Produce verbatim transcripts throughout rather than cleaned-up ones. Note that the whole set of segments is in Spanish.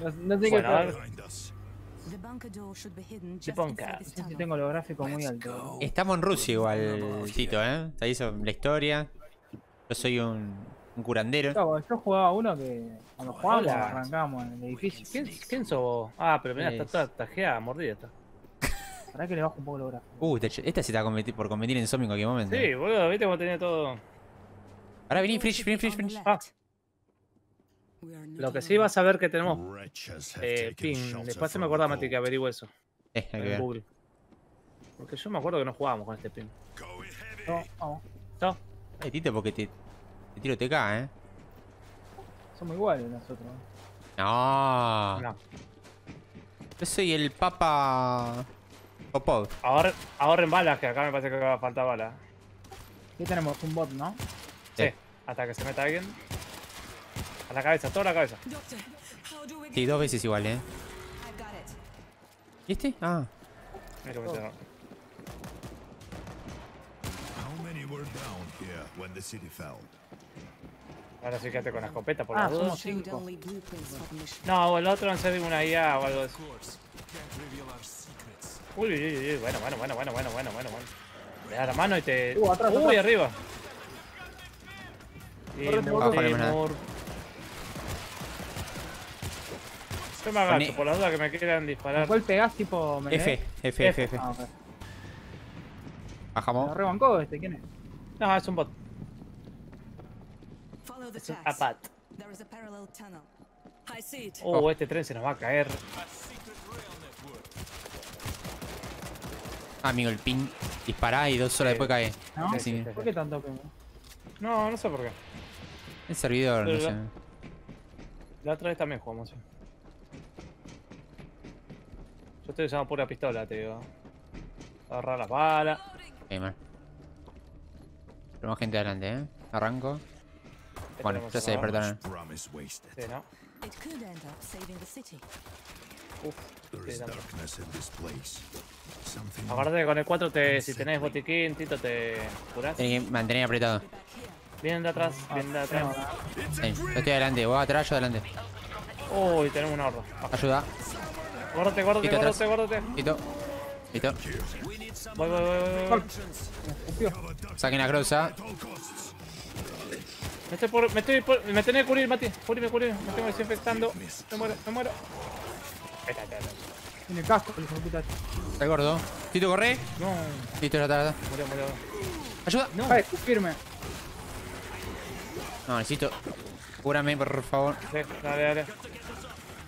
No, no sé bueno, qué ponga. Yo tengo los gráficos muy altos. Estamos en Rusia igual, Tito, ¿eh? Se hizo la historia. Yo soy un, un curandero. Yo, yo jugaba uno que cuando jugábamos arrancábamos en el edificio. ¿Quién, quién sos vos? Ah, pero mirá, es... está toda tajeada, mordida está. Para que le bajo un poco los gráficos. Uh, esta, esta se está por convertir en zombie en cualquier momento. Sí, boludo, viste cómo tenía todo. Ahora vení, Frisch, vení, Frisch, Frisch. Ah. Lo que sí vas a ver que tenemos eh, ping. Después se me acuerda, Mati, que averigüe eso. Eh, hay que ver. Porque yo me acuerdo que no jugábamos con este ping. No, vamos. No. Ay, Tito, porque te, te tiro T K, eh. Somos iguales nosotros. No. No. Yo soy el Papa Popov. Ahorren, ahorren balas, que acá me parece que acá falta bala. Aquí tenemos un bot, ¿no? Sí. Sí. Hasta que se meta alguien. A la cabeza, toda la cabeza. Sí, dos veces igual, eh. ¿Y este? Ah. Mira, oh. Ahora sí quédate con la escopeta por ah, la duda. Somos cinco. No, o el otro no sé, una I A o algo así. Uy, uy, uy, uy, bueno, bueno, bueno, bueno, bueno, bueno, bueno. Le da la mano y te... Uh, atrás, uy, atrás. Arriba. Y yo me agacho, por las dudas que me quieran disparar. ¿Cuál pegás tipo melee? F, F, F, F. Ah, okay. Bajamos. ¿Lo rebancó este? ¿Quién es? No, es un bot. Es un apat. Oh, oh, este tren se nos va a caer. Ah, amigo, el pin dispará y dos horas sí. Después cae. ¿No? Sí, sí, sí. ¿Por qué tanto ping? No, no sé por qué. El servidor, pero no la... sé. La otra vez también jugamos, sí. Yo estoy usando pura pistola, te digo. Agarrar las balas. Ok, man. Pero más gente adelante, eh. Arranco. Bueno, ya se despertaron. Sí, ¿no? Uf. Acuérdate que con el cuatro, te, si tenés botiquín, Tito, te curás. Tenés que mantener apretado. Vienen de atrás, vienen de atrás. Sí, yo estoy adelante, vos atrás, yo adelante. Uy, tenemos una horda. Ayuda. Guárdate, guárdate, guárdate, guárdate. Tito. Tito. Voy, voy, voy, voy. Saquen la cruza. Me estoy por. Me estoy por. Me tenés que cubrir, Mati. Curime, curime. Me tengo desinfectando. Me muero, me muero. Está, está, está. Tiene casco, el hijo de puta. Está gordo. Tito, corre. No. Tito, ya está, ya está. Murió, murió. Ayuda. No. Vale, firme. No, necesito. Cúrame, por favor. Sí, dale, dale.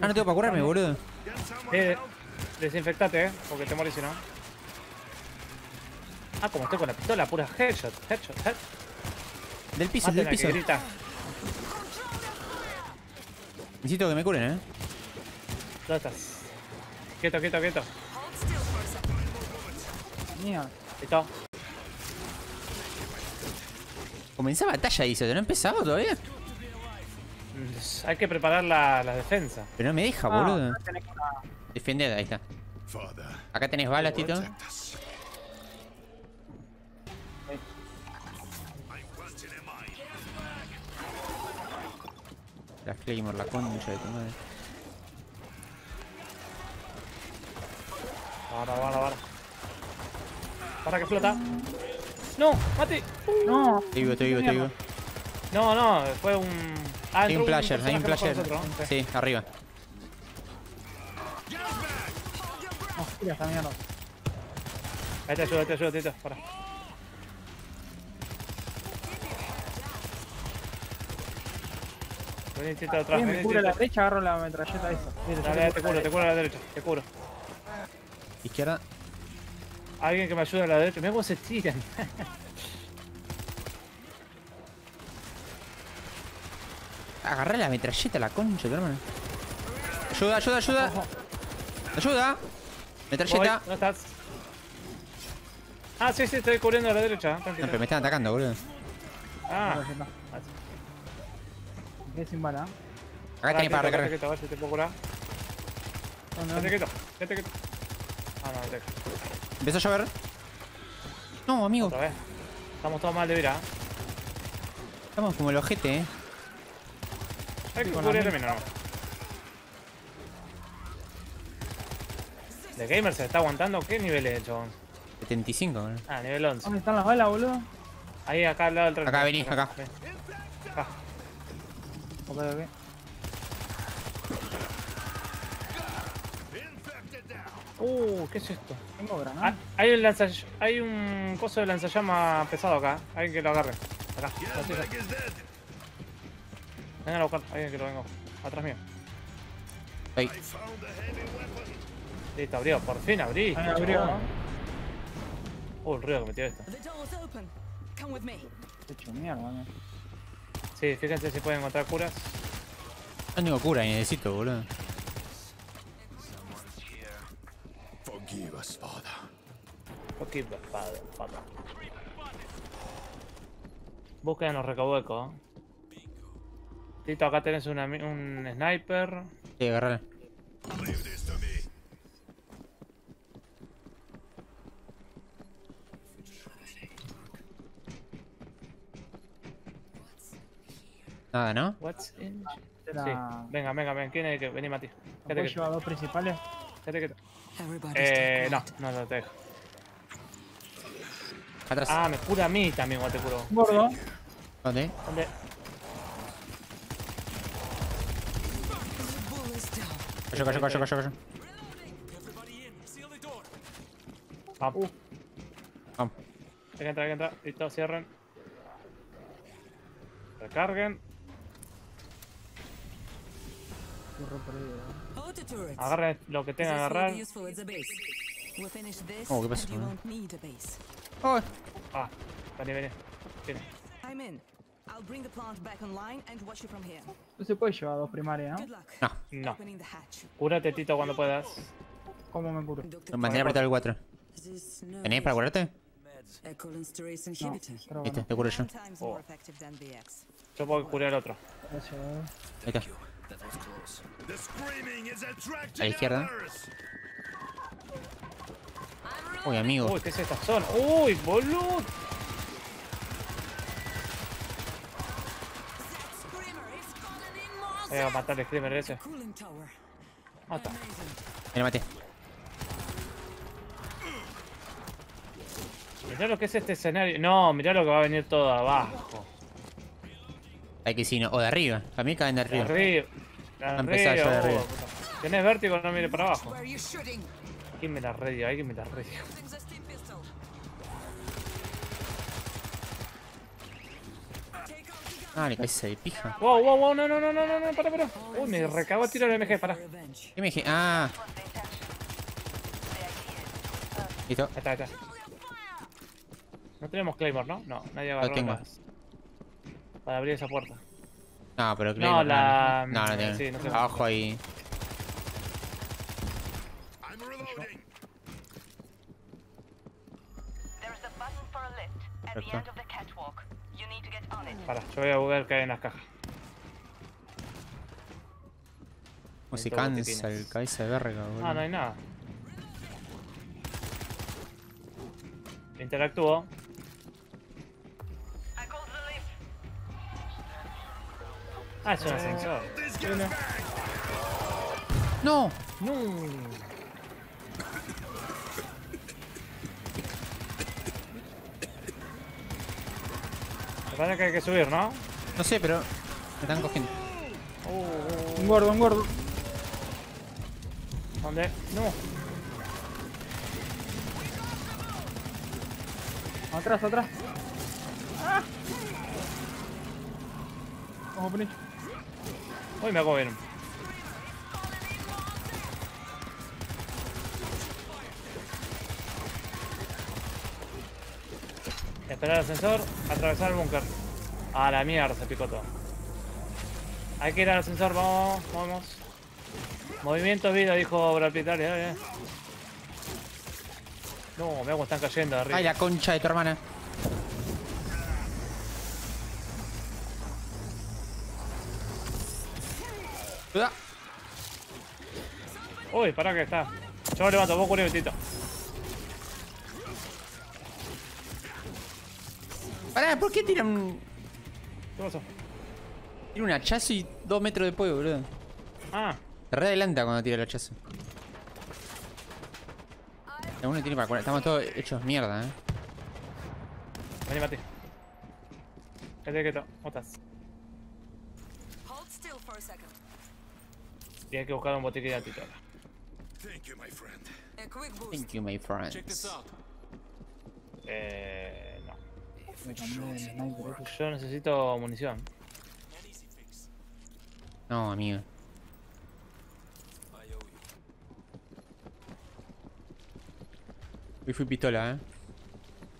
Ah, no tengo para curarme, boludo. Eh, desinfectate, eh, porque te morís si no. Ah, como estoy con la pistola, pura headshot, headshot, headshot. Del piso, Máten del piso. Que grita. Necesito que me curen, eh. ¿Dónde estás? Quieto, quieto, quieto. Mira. Listo. Comenzá batalla, dice, ¿no ha empezado todavía? Hay que preparar la, la defensa. Pero no me deja, ah, boludo. No tenés una... Defender, ahí está. Acá tenés balas, Tito. Sí. Las Claymore, la concha de tu madre. Para, para, para. Para que flota. No, mate. Uh. No. Estoy vivo, estoy vivo, estoy vivo. No, no, fue un... Ah, hay un player, hay un player. Sí, arriba. No, tira esta mierda. Ahí te ayudo, ahí te ayudo, Tito. Para. Vení, Tito, atrás. Vení, me cubro la derecha, agarro la metralleta esa. Dale, te cubro, te cubro a la derecha, te cubro. Izquierda. Alguien que me ayude a la derecha. Mirá cómo se tiran. Agarré la metralleta, la concha, hermano. Ayuda, ayuda, ayuda. Ayuda. Metralleta. Voy, no estás. Ah, sí, sí, estoy cubriendo a la derecha. No, pero me están atacando, boludo. Ah. Quedé sin bala. Acá tenés para recargar. A ver si te puedo curar. No, no. Quédate quieto, quédate quieto. Ah, no, te... Empezó a llover. No, amigo. Otra vez. Estamos todos mal de vida. Estamos como el ojete, eh. Eh, podría terminar. ¿De Gamer se está aguantando? ¿Qué nivel es, chabón? setenta y cinco, boludo. Ah, nivel once. ¿Dónde están las balas, boludo? Ahí, acá al lado del tronco. Acá, vení, acá. Acá. Acá. Ok, ok. Uh, ¿qué es esto? Tengo granada. Ah, hay un lanza... hay un coso de lanzallama pesado acá. Alguien que lo agarre. Acá. Vengan a buscar. Alguien que lo vengo. Atrás mío. Ahí. Listo, abrió. Por fin abrí. Ahí abrió. Uh, el ruido que metió esto. Qué hecho mierda, man. Sí, fíjense si pueden encontrar curas. No tengo cura, ni necesito, boludo. Forgive us, Father. Forgive us, Father, Father. Busquen los recabuecos. Tito, acá tenés una, un sniper. Sí, agarrale. Nada, ¿no? What's in... Sí, venga, venga, venga. ¿Quién es el que vení, Mati? ¿Qué te lleva dos principales? ¿Qué te... Eh, no, no, no te dejo. Atrás. Ah, me cura a mí también, igual te curo. Gordo. ¿Dónde? ¿Dónde? Cayó, cayó, cayó, cayó, cayó. Vamos. Vamos. Hay que entrar, hay que entrar. Listo, cierren. Recarguen. Agarren lo que tengan que agarrar. Oh, ¿qué pasa? Oh. Ah, vení, vení. Vení. No se puede llevar dos primarias, ¿no? No. No. Cúrate, Tito, cuando puedas. ¿Cómo me curo? Mantén apretado el cuatro. ¿Tenés para curarte? No, pero bueno. Te curo yo. Oh. Yo puedo curar al otro. Ahí está. A la izquierda. Uy, amigo. Uy, ¿qué es esta zona? Uy, boludo. Voy a matar al screamer ese. Mata. Me lo maté. Mirá lo que es este escenario. No, mirá lo que va a venir todo abajo. Hay que si no. O de arriba. A mí caen de arriba. De arriba. No empezás yo de arriba. Tenés vértigo, no mire para abajo. ¿Quién me la redio? Hay que me la redio. Ah, le caíste de pija. Wow, wow, wow, no, no, no, no, no, no, para, para. Uy, me recagó el tiro de M G, para. M G, ah. Listo. Ahí está, ahí está. No tenemos Claymore, ¿no? No, nadie agarró no más. Para abrir esa puerta. No, pero Claymore. No, la. No, no, no. Sí, no tengo. Abajo ahí. Pará, yo voy a buscar que hay en las cajas. O si cansa el cabeza de verga, boludo. Ah, no hay nada. Interactúo. Ah, es un ascensor. No, no. Me parece que hay que subir, ¿no? No sé, pero me están cogiendo. Oh. Un gordo, un gordo. ¿Dónde? No. Atrás, atrás. Ah. Vamos, Penicho. Uy, me hago bien. Esperar al ascensor, atravesar el búnker. A la mierda, se picó todo. Hay que ir al ascensor, vamos, vamos. Movimiento vida, dijo Brad Pitt. ¿Eh? No, me hago, están cayendo de arriba. Ay, la concha de tu hermana. Cuidado. Uy, pará que está. Yo le mato, vos curé un Tito. Pará, ¿por qué tiran? ¿Qué pasó? Tiene un hachazo y dos metros de fuego, boludo. Ah. Te re adelanta cuando tira el hachazo. Uno tiene para cuarenta. Estamos todos hechos mierda, eh. Anímate. Cállate quieto. ¿Cómo estás? Tienes que buscar un botiquín de Tito. Thank you, my friend. Thank you, my friend. Eh... No. Yo necesito munición. No, amigo. Hoy fui pistola, eh.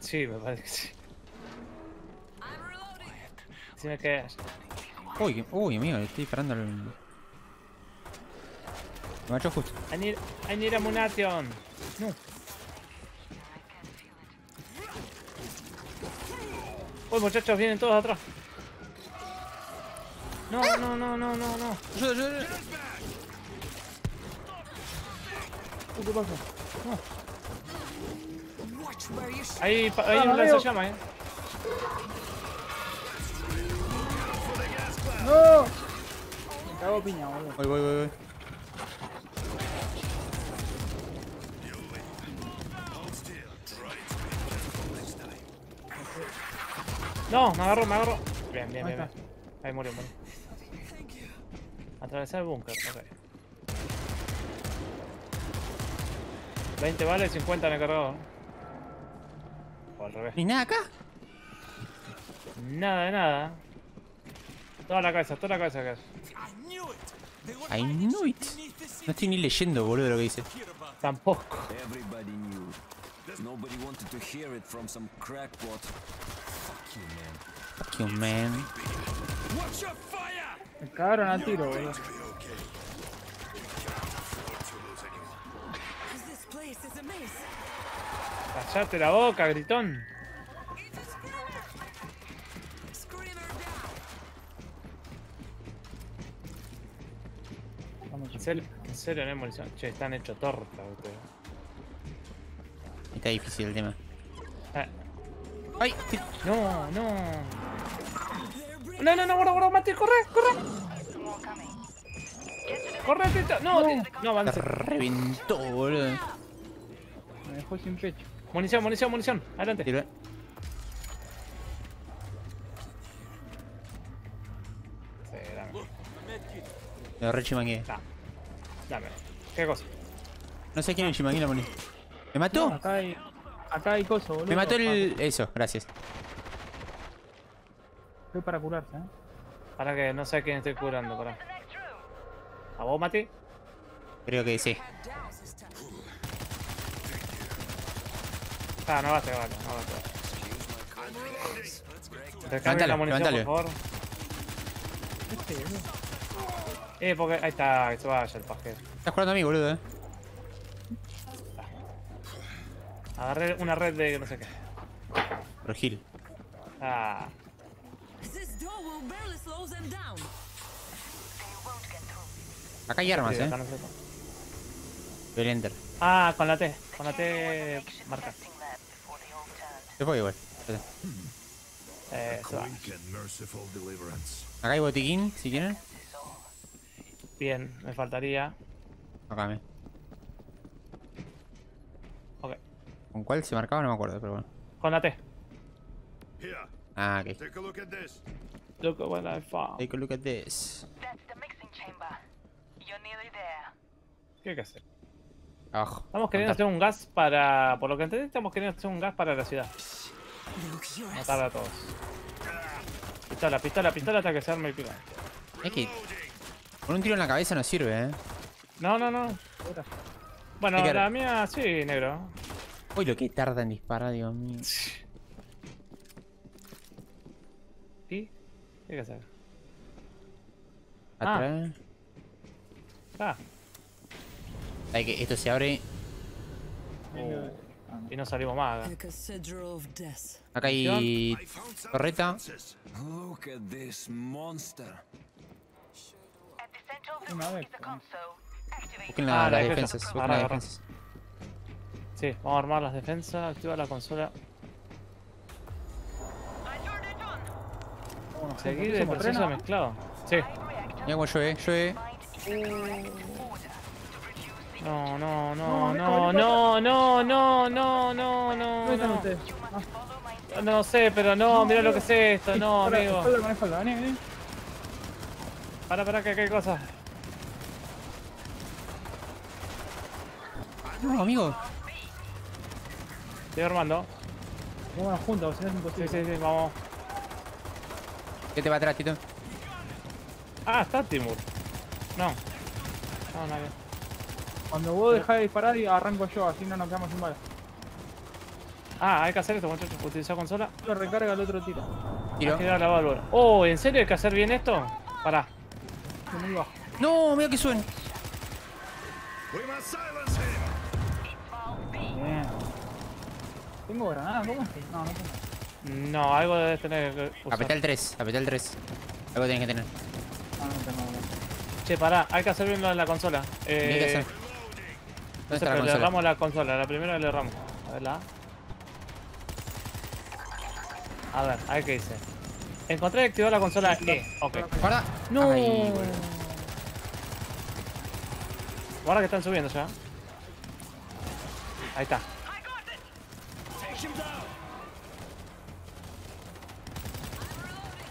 Sí, me parece que sí. Si me quedas. Uy, uy, amigo, le estoy disparando al... Me macho justo. I need, I need ammunition. No. Uy, muchachos, vienen todos atrás. No, no, no, no, no, no. Ayuda, ayuda. Uy, ¿qué pasa? No. Ahí, ahí un lanzallamas, eh. No. Me cago piña, boludo. Voy, voy, voy, voy. No, me agarró, me agarró. Bien, bien, bien, bien. Ahí murió, murió. Atravesar el búnker, ok. veinte vales, cincuenta en el cargador. O al revés. ¿Ni nada acá? Nada de nada. Toda la cabeza, toda la cabeza acá. I knew it. No estoy ni leyendo, boludo, lo que dice. Tampoco. Fuck you, man. Me cagaron al tiro, boludo. Callate la boca, gritón. En serio, en serio, no hay munición. Che, están hechos torta, usted. Está difícil el tema. Ah. ¡Ay! No, no. No, no, no, guarda, guarda, Mati, corre, corre. Corre, Tito. No, no, no avance. Reventó, boludo. Me dejó sin pecho. Munición, munición, munición. Adelante. Tiro. Sí, dame. Lo re chimangué. Nah. Dame. ¿Qué cosa? No sé quién es chimangué la munición. ¿Me mató? No, acá hay... Acá hay coso, boludo. Me mató el... Vale. Eso, gracias. Estoy para curarse, eh. Para que no sé a quién estoy curando, pará. ¿A vos, Mati? Creo que sí. Ah, no basta, no basta, no basta. Levantalo, la munición, levantalo. Por favor. Eh, porque... Ahí está, que se vaya el pajero. Estás jugando a mí, boludo, eh. Agarré una red de no sé qué. Regil. Ah. Acá hay armas, sí, eh. Del enter. Ah, con la T. Con la T marca. Se fue igual. Eh, se va. Acá hay botiquín, si quieren. Bien, me faltaría. Acá me. Ok. ¿Con cuál se marcaba? No me acuerdo, pero bueno. Con la T. Ah, ok. Take a look at this. Look at what I found. Take a look at this. That's the mixing chamber. You're nearly there. ¿Qué hay que hacer? Abajo. Estamos queriendo hacer un gas para... Por lo que entendí, estamos queriendo hacer un gas para la ciudad. Matar a todos. Pistola, pistola, pistola hasta que se arme el pico. Es que... Con un tiro en la cabeza no sirve, eh. No, no, no. Bueno, que... la mía sí, negro. Uy, lo que tarda en disparar, Dios mío. ¿Y? ¿Qué hay que hacer? Atrás. Ah. Ah. Hay que esto se abre. Oh. Y no salimos más. Acá hay torreta. Busquen la, ah, las la defensas. Busquen arra, las arra. defensas. Sí, vamos a armar las defensas. Activa la consola. Seguir el proceso mezclado. Sì. Andiamo Shoe, Shoe. No, no, no, no, no, no, no, no, no, no. Dove stanno te? No lo sé, pero no, mirá lo que es esto, no, amigo. Pará, pará, que hay cosas. No, amigo. Estoy armando. Vamos juntos, si no es imposible. Sí, sí, sí, vamos. ¿Qué te va atrás, Tito? Ah, está Timur. No. No, nadie. Cuando vos dejás de disparar, arranco yo, así no nos quedamos sin bala. Ah, hay que hacer esto, muchachos. Utilizar consola. Lo recarga el otro tiro. Tiro. Hay que dar la válvula. Oh, ¿en serio hay que hacer bien esto? Pará. Muy bajo. No, mira que suena. Bien. ¿Tengo granadas? ¿Cómo es que? No, no tengo. No, algo debes tener que usar. Apetá el tres, apetá el tres. Algo tenés que tener. No, no tengo nada. Che, pará, hay que hacer bien lo de la consola. Eh. Hay que hacer. ¿Dónde está la consola? Le erramos la consola, la primera le erramos. A ver, la. A ver, a ver qué dice. Encontré y activó la consola E. Ok. Guarda. No. Ay, bueno. Guarda que están subiendo ya. Ahí está.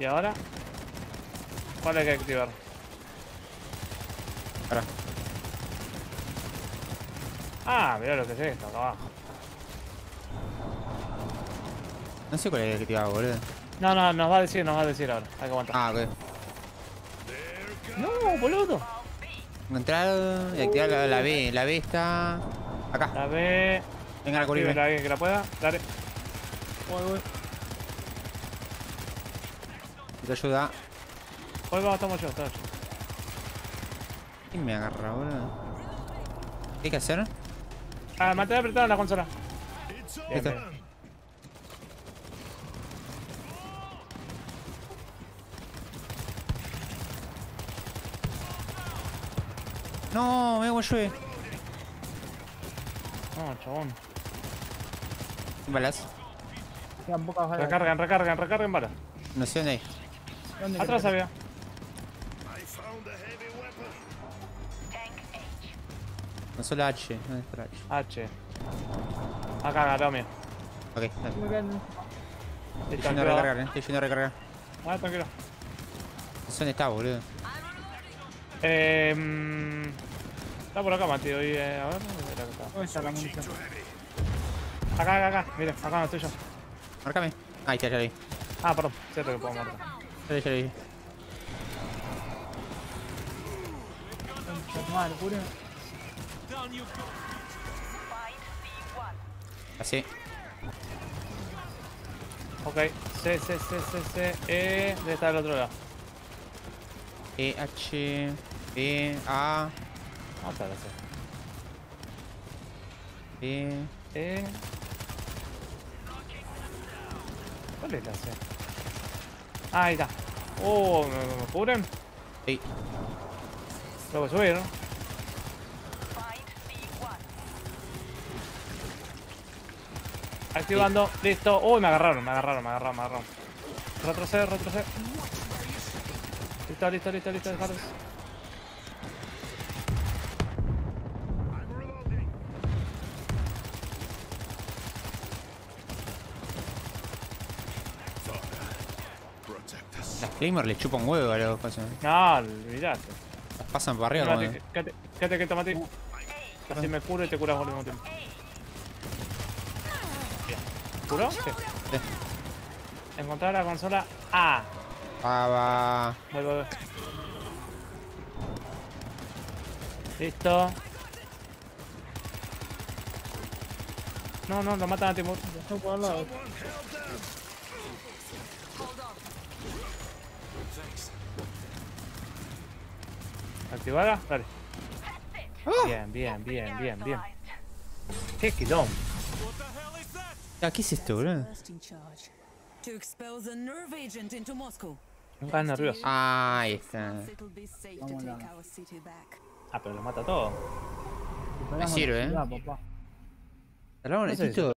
Y ahora. ¿Cuál hay que activar? Ahora. Ah, mirá lo que es esto, acá abajo. No sé cuál es el que te hago, boludo. No, no, nos va a decir, nos va a decir ahora. Hay que aguantar. Ah, ok. No, boludo. Entrar y activar la, la B. La B está acá. La B. Venga, la colina. La B que la pueda. Dale. Voy, voy. Te ayuda. Voy, vamos, estamos yo, estamos yo. ¿Quién me agarra, boludo? ¿Qué hay que hacer? Ah, mantener apretada la consola. Bien, no, me hago llueve. No, chabón. Balas. Recargan, recargan, recargan balas. No sé dónde hay. ¿Dónde atrás había? No solo H, no es H. H. Acá agarrado mío. Ok, dale. Estoy yendo a recargar, eh. Estoy yendo a recargar. Ah, tranquilo. No sé dónde está, boludo. Eh, mmm, está por acá, Mati, hoy, eh, a ver, ¿dónde está la munición? Acá, acá, acá, mira, acá no estoy yo. Marcame. Ahí está, ya lo vi. Ah, perdón, cierto que puedo marcar. Ya lo vi. Así. Ok, C, C, C, C, C, E, debe estar al otro lado. E, H, B, A. Vamos a ver así. B, E. ¿Cuál es la C? Ah, ahí está. Oh, ¿me, me, me cubren? Sí. Tengo que subir, ¿no? Activando, sí. Listo. Uy, oh, me agarraron, me agarraron, me agarraron, me agarraron. Retroceder, retroceder. Listo, listo, listo, listo, dejaros. Las Claymore le chupan huevo a los pasan. No, olvidate. Las pasan para arriba, ¿no? Quédate, quédate que te maté. Así me curo y te curas al mismo tiempo. ¿Curó? Sí. Sí. Encontrar la consola A. Ah, va. Voy, voy, voy. Listo. No, no, lo matan a Timur. No puedo al lado. ¿Activada? Dale. Oh. Bien, bien, bien, bien, bien. Qué quilombo. ¿Qué es esto, bro? Nunca es nervioso. Ah, ahí está. Vámonos. Ah, pero lo mata todo. Me sirve, eh. Salvamos, Tito.